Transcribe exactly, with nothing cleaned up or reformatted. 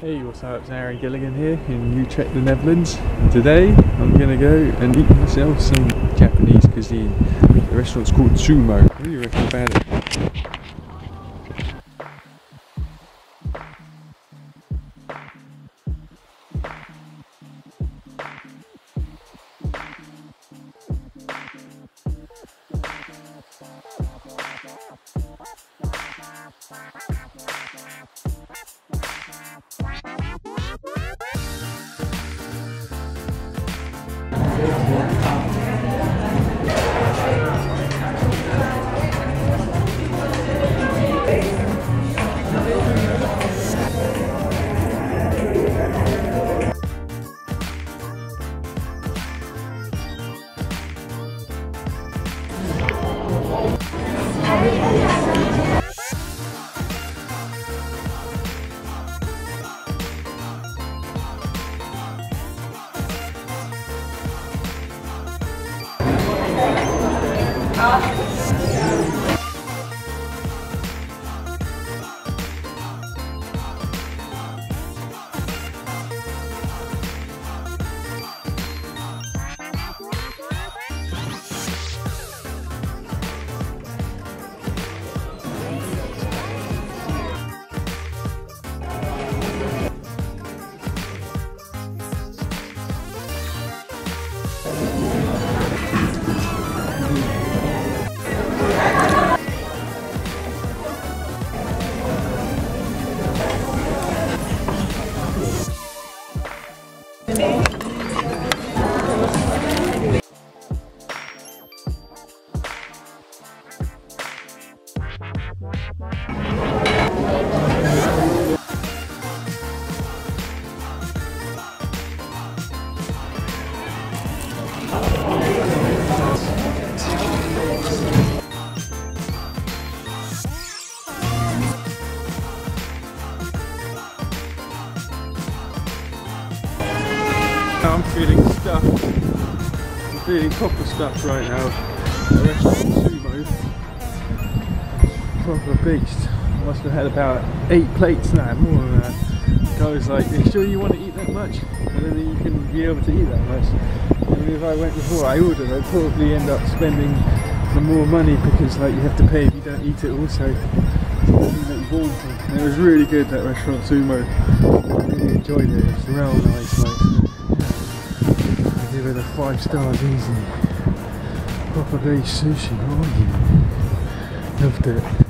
Hey, what's up? It's Aaron Gilligan here in Utrecht, the Netherlands. And today I'm gonna go and eat myself some Japanese cuisine. The restaurant's called Sumo. What do you reckon about it? I'm feeling stuffed. I'm feeling proper stuffed right now. The restaurant Sumo, proper beast. I must have had about eight plates now, more than that. The guy's like, "You sure you want to eat that much? I don't think you can be able to eat that much." I mean, if I went before I ordered, I'd probably end up spending some more money because, like, you have to pay if you don't eat it. Also, it was really good, that restaurant Sumo. I really enjoyed it. It's real nice, like. Give it a five stars easy. Proper beef sushi, oh yeah. Loved it.